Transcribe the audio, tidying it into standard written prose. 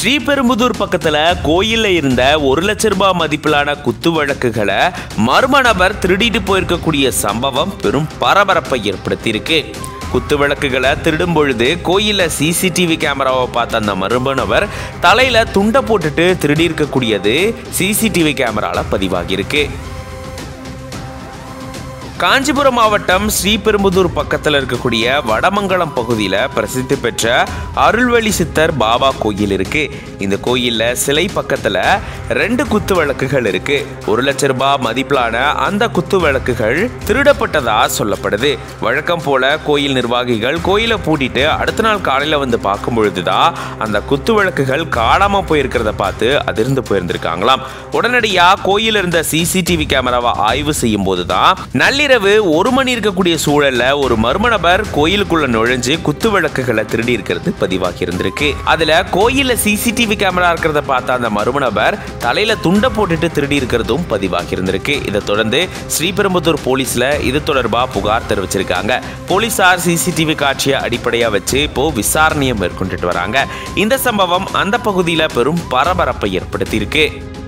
ஸ்ரீபெரும்புதூர் பக்கத்துல கோயில்ல இருந்த 1,00,000 ரூபாய் மதிப்பிலான குத்து விளக்குகளை மர்ம நபர் திருடிட்டு போயிருக்கக்கூடிய சம்பவம் பெரும் பரபரப்பை ஏற்படுத்தியிருக்கு. குத்து விளக்குகளை திருடும் பொழுது கோயில்ல சிசிடிவி கேமராவை பார்த்த அந்த மர்ம நபர் தலையில துண்டை போட்டுட்டு திருடி இருக்கக்கூடியது சிசிடிவி கேமரால பதிவாகியிருக்கு. காஞ்சிபுரம் மாவட்டம் ஸ்ரீபெரும்புதூர் பக்கத்தில் இருக்கக்கூடிய வடமங்கலம் பகுதியில் பிரசித்தி பெற்ற அருள்வழி சித்தர் பாபா கோயில் இருக்கு. இந்த கோயிலில் சிலை பக்கத்தில் 2 குத்து விளக்குகள் இருக்கு. 1,00,000 ரூபாய் மதிப்பிலான அந்த குத்து விளக்குகள் திருடப்பட்டதா சொல்லப்படுது. வழக்கம் போல கோயில் நிர்வாகிகள் கோயிலை பூட்டிட்டு அடுத்த நாள் காலையில் வந்து பார்க்கும் பொழுதுதான் அந்த குத்து விளக்குகள் காணாமல் போயிருக்கிறத பார்த்து அதிர்ந்து போயிருந்திருக்காங்களாம். உடனடியாக கோயில் இருந்த சிசிடிவி கேமராவை ஆய்வு செய்யும் போது தான் நள்ளிரவு 1 மணி இருக்கக்கூடிய சூழல்ல ஒரு மர்ம நபர் கோயிலுக்குள்ள நுழைஞ்சு குத்து விளக்குகளை திருடி இருக்கிறது பதிவாகி இருந்திருக்கு. அதுல கோயில்ல சிசிடிவி கேமரா இருக்கிறத பார்த்த அந்த மர்ம நபர் தலையில துண்டை போட்டுட்டு திருடி இருக்கிறதும் பதிவாகி இருந்திருக்கு. இதை தொடர்ந்து ஸ்ரீபெரும்புதூர் போலீஸ்ல இது தொடர்பா புகார் தெரிவிச்சிருக்காங்க. போலீசார் சிசிடிவி காட்சியை அடிப்படையா வச்சு இப்போ விசாரணையை மேற்கொண்டுட்டு வராங்க. இந்த சம்பவம் அந்த பகுதியில பெரும் பரபரப்பை ஏற்படுத்தி இருக்கு.